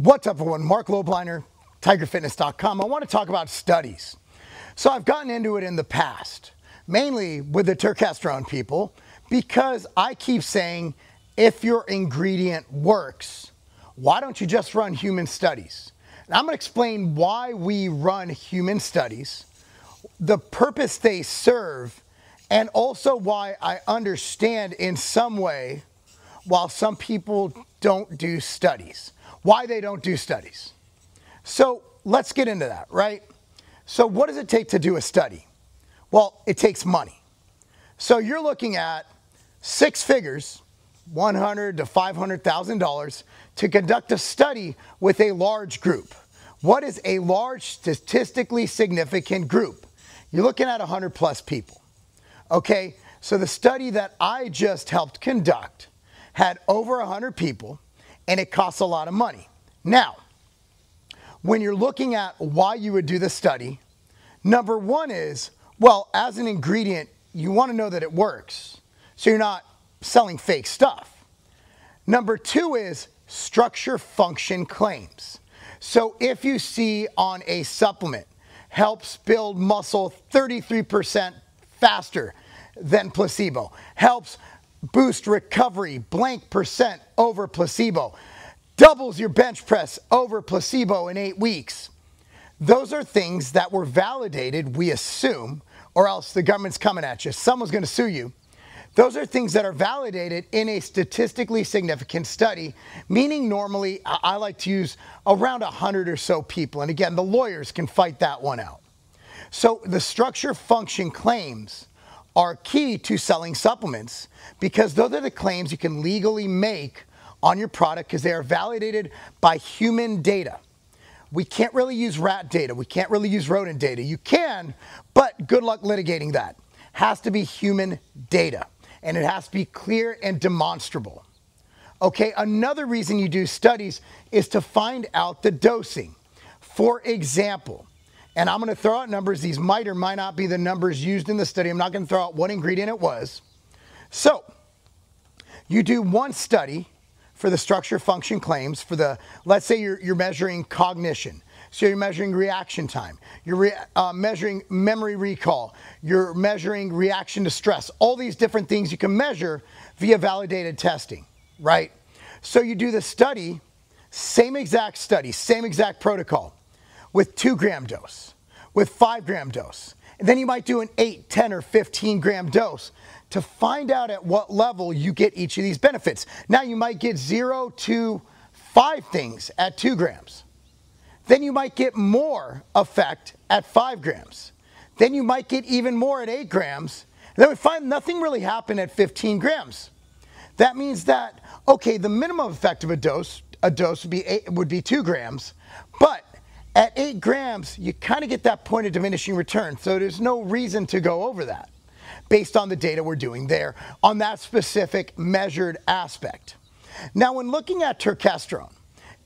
What's up everyone, Mark Lobliner, tigerfitness.com. I want to talk about studies. So I've gotten into it in the past, mainly with the Turkesterone people, because I keep saying, if your ingredient works, why don't you just run human studies? And I'm going to explain why we run human studies, the purpose they serve, and also why I understand in some way while some people don't do studies. Why they don't do studies. So let's get into that, right? So what does it take to do a study? Well, it takes money. So you're looking at six figures, $100,000 to $500,000 to conduct a study with a large group. What is a large statistically significant group? You're looking at 100 plus people. Okay, so the study that I just helped conduct had over 100 people, and it costs a lot of money. Now, when you're looking at why you would do the study, number one is, well, as an ingredient, you want to know that it works, so you're not selling fake stuff. Number two is structure function claims. So if you see on a supplement, helps build muscle 33% faster than placebo, helps boost recovery blank percent over placebo, doubles your bench press over placebo in 8 weeks. Those are things that were validated, we assume, or else the government's coming at you. Someone's going to sue you. Those are things that are validated in a statistically significant study, meaning normally I like to use around 100 or so people. And again, the lawyers can fight that one out. So the structure function claims are key to selling supplements because those are the claims you can legally make on your product because they are validated by human data. We can't really use rat data. We can't really use rodent data. You can, but good luck litigating that. Has to be human data and it has to be clear and demonstrable. Okay, another reason you do studies is to find out the dosing. For example, and I'm going to throw out numbers. These might or might not be the numbers used in the study. I'm not going to throw out what ingredient it was. So you do one study for the structure function claims for the, let's say you're measuring cognition. So you're measuring reaction time. You're measuring memory recall. You're measuring reaction to stress. All these different things you can measure via validated testing, right? So you do the study, same exact protocol, with 2 gram dose, with 5 gram dose. And then you might do an 8, 10 or 15 gram dose to find out at what level you get each of these benefits. Now you might get 0 to 5 things at 2 grams. Then you might get more effect at 5 grams. Then you might get even more at 8 grams. And then we find nothing really happened at 15 grams. That means that, okay, the minimum effect of a dose would be 2 grams, but at 8 grams, you kind of get that point of diminishing return. So there's no reason to go over that based on the data we're doing there on that specific measured aspect. Now, when looking at Turkesterone,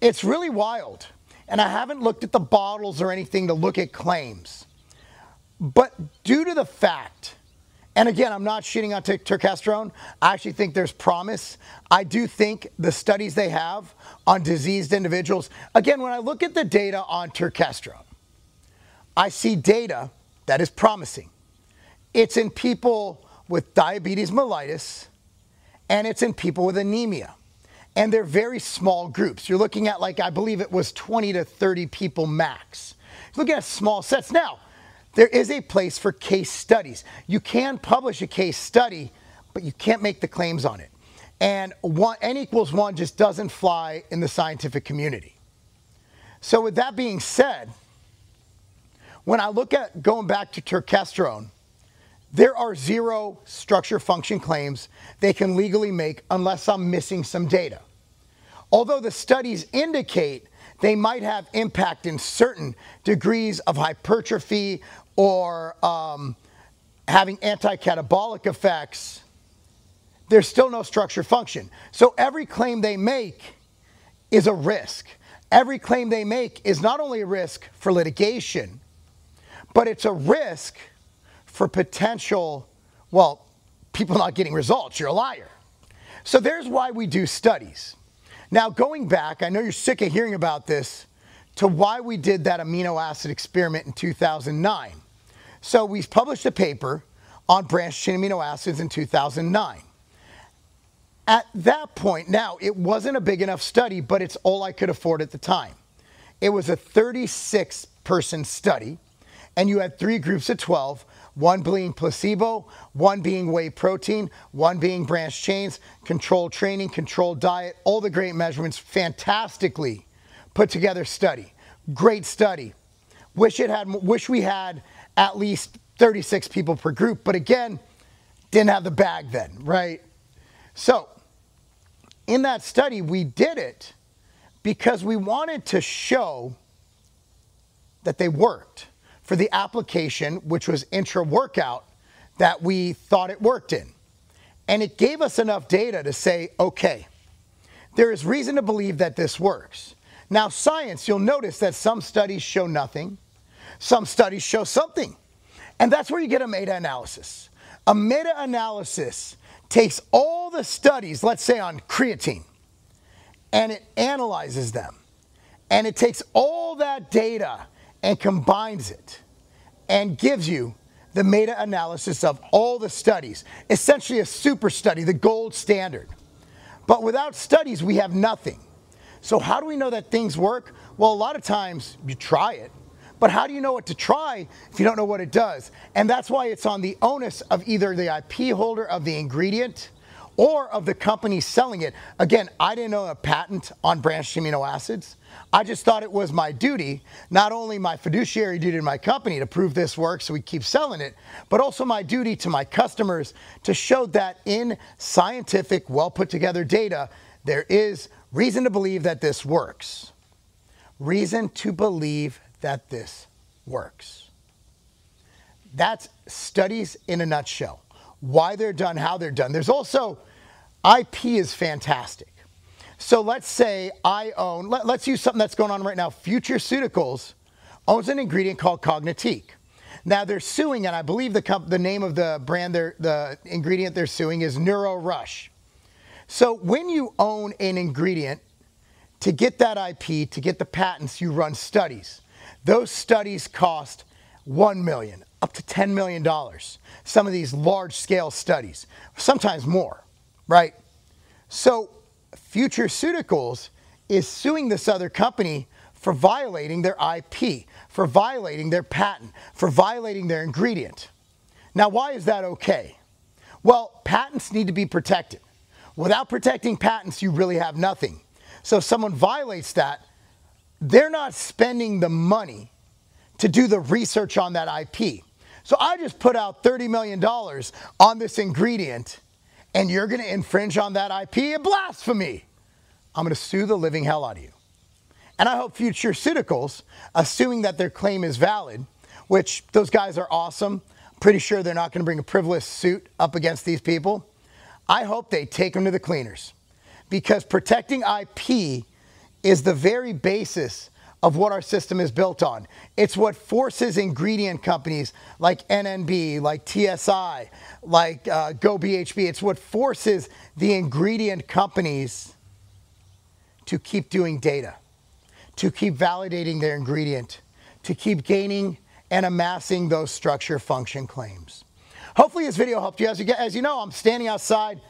it's really wild. And I haven't looked at the bottles or anything to look at claims. But due to the fact, and again, I'm not shitting on Turkesterone. I actually think there's promise. I do think the studies they have on diseased individuals. Again, when I look at the data on Turkesterone, I see data that is promising. It's in people with diabetes mellitus, and it's in people with anemia. And they're very small groups. You're looking at, like, I believe it was 20 to 30 people max. You're looking at small sets. Now, there is a place for case studies. You can publish a case study, but you can't make the claims on it. And N equals 1 just doesn't fly in the scientific community. So with that being said, when I look at going back to Turkesterone, there are 0 structure function claims they can legally make unless I'm missing some data. Although the studies indicate they might have impact in certain degrees of hypertrophy or having anti-catabolic effects, there's still no structure function. So every claim they make is a risk. Every claim they make is not only a risk for litigation, but it's a risk for potential, well, people not getting results. You're a liar. So there's why we do studies. Now, going back, I know you're sick of hearing about this, to why we did that amino acid experiment in 2009. So we published a paper on branched chain amino acids in 2009. At that point, now, it wasn't a big enough study, but it's all I could afford at the time. It was a 36-person study, and you had three groups of 12, one being placebo, one being whey protein, one being branched chains, controlled training, controlled diet, all the great measurements, fantastically put together study. Great study. Wish we had at least 36 people per group, but again, didn't have the bag then, right? So in that study, we did it because we wanted to show that they worked for the application, which was intra-workout, that we thought it worked in. And it gave us enough data to say, okay, there is reason to believe that this works. Now, science, you'll notice that some studies show nothing, some studies show something. And that's where you get a meta-analysis. A meta-analysis takes all the studies, let's say on creatine, and it analyzes them. And it takes all that data and combines it and gives you the meta-analysis of all the studies. Essentially a super study, the gold standard. But without studies, we have nothing. So how do we know that things work? Well, a lot of times you try it, but how do you know what to try if you don't know what it does? And that's why it's on the onus of either the IP holder of the ingredient or of the company selling it. Again, I didn't own a patent on branched amino acids. I just thought it was my duty, not only my fiduciary duty to my company to prove this works so we keep selling it, but also my duty to my customers to show that in scientific, well put together data, there is reason to believe that this works. Reason to believe that this works. That's studies in a nutshell. Why they're done, how they're done. There's also, IP is fantastic. So let's say I own, let's use something that's going on right now. FutureCeuticals owns an ingredient called Cognitique. Now they're suing, and I believe the name of the brand, the ingredient they're suing is NeuroRush. So when you own an ingredient, to get that IP, to get the patents, you run studies. Those studies cost $1 million, up to $10 million. Some of these large scale studies, sometimes more, right? So FutureCeuticals is suing this other company for violating their IP, for violating their patent, for violating their ingredient. Now, why is that okay? Well, patents need to be protected. Without protecting patents, you really have nothing. So if someone violates that, they're not spending the money to do the research on that IP. So I just put out $30 million on this ingredient and you're going to infringe on that IP and blasphemy. I'm going to sue the living hell out of you. And I hope FutureCeuticals, assuming that their claim is valid, which those guys are awesome, pretty sure they're not going to bring a frivolous suit up against these people. I hope they take them to the cleaners because protecting IP is the very basis of what our system is built on. It's what forces ingredient companies like NNB, like TSI, like GoBHB, it's what forces the ingredient companies to keep doing data, to keep validating their ingredient, to keep gaining and amassing those structure function claims. Hopefully this video helped you. As you know, I'm standing outside.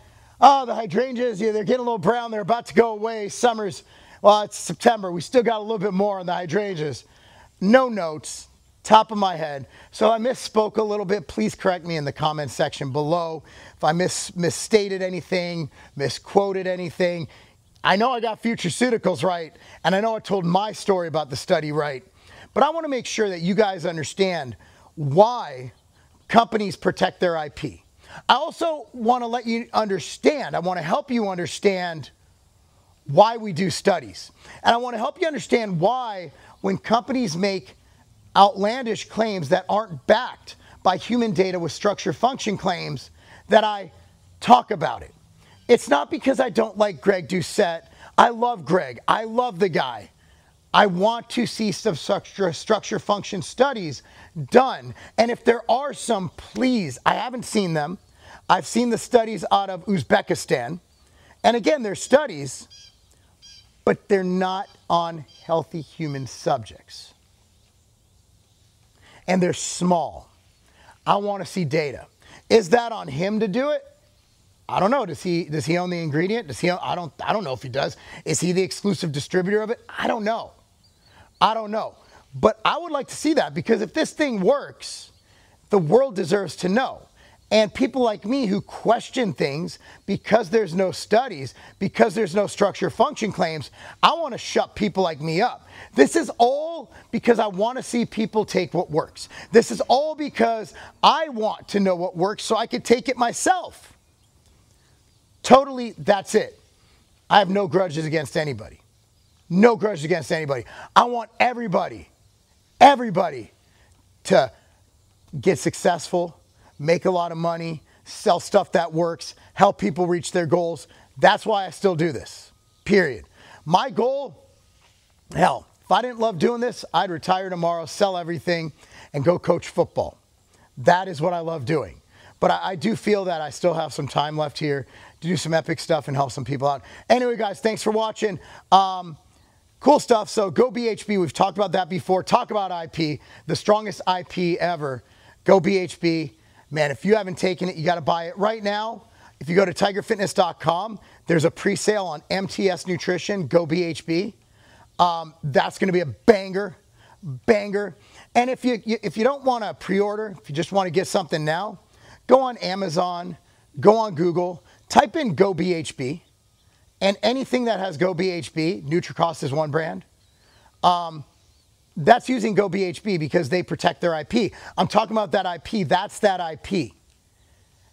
Oh, the hydrangeas, yeah, they're getting a little brown. They're about to go away. Summer's, well, it's September. We still got a little bit more on the hydrangeas. No notes, top of my head. So I misspoke a little bit. Please correct me in the comment section below. If I misstated anything, misquoted anything. I know I got FutureCeuticals right, and I know I told my story about the study right. But I want to make sure that you guys understand why companies protect their IP. I also want to let you understand, I want to help you understand why we do studies. And I want to help you understand why when companies make outlandish claims that aren't backed by human data with structure function claims that I talk about it. It's not because I don't like Greg Doucette. I love Greg. I love the guy. I want to see some structure function studies done. And if there are some, please, I haven't seen them. I've seen the studies out of Uzbekistan. And again, they're studies, but they're not on healthy human subjects. And they're small. I want to see data. Is that on him to do it? I don't know. Does he own the ingredient? Does he own, I don't know if he does. Is he the exclusive distributor of it? I don't know. I don't know. But I would like to see that, because if this thing works, the world deserves to know. And people like me who question things because there's no studies, because there's no structure function claims, I want to shut people like me up. This is all because I want to see people take what works. This is all because I want to know what works so I can take it myself. Totally, that's it. I have no grudges against anybody. No grudges against anybody. I want everybody to get successful, make a lot of money, sell stuff that works, help people reach their goals. That's why I still do this, period. My goal, hell, if I didn't love doing this, I'd retire tomorrow, sell everything, and go coach football. That is what I love doing. But I do feel that I still have some time left here to do some epic stuff and help some people out. Anyway, guys, thanks for watching. Cool stuff. So GoBHB, we've talked about that before. Talk about IP, the strongest IP ever. GoBHB. Man, if you haven't taken it, you got to buy it right now. If you go to tigerfitness.com, there's a pre-sale on MTS Nutrition, GoBHB. That's going to be a banger, banger. And if you don't want to pre-order, if you just want to get something now, go on Amazon, go on Google, type in GoBHB, and anything that has GoBHB, NutriCost is one brand. That's using GoBHB because they protect their IP. I'm talking about that IP. That's that IP.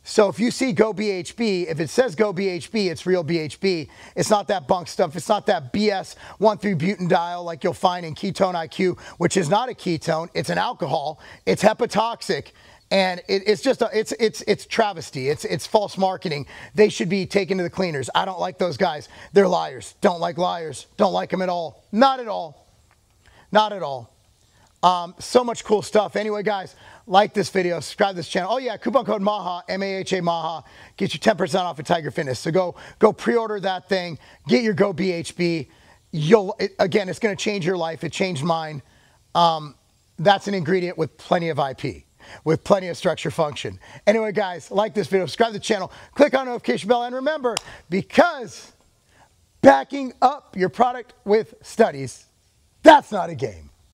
So if you see GoBHB, if it says GoBHB, it's real BHB. It's not that bunk stuff. It's not that BS 1,3-butanediol like you'll find in Ketone IQ, which is not a ketone. It's an alcohol. It's hepatotoxic. And it's just it's travesty. It's false marketing. They should be taken to the cleaners. I don't like those guys. They're liars. Don't like liars. Don't like them at all. Not at all. Not at all. So much cool stuff. Anyway, guys, like this video, subscribe to this channel. Oh yeah, coupon code MAHA, M-A-H-A, MAHA, gets you 10% off at Tiger Fitness. So go pre-order that thing. Get your GoBHB. Again, it's going to change your life. It changed mine. That's an ingredient with plenty of IP, with plenty of structure function. Anyway, guys, like this video, subscribe to the channel, click on the notification bell, and remember, because backing up your product with studies, that's not a game.